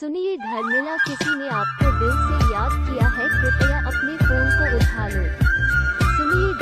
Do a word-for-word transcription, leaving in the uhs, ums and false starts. सुनिए धर्मिला, किसी ने आपको दिल से याद किया है, कृपया अपने फोन को उठा लो। सुनिए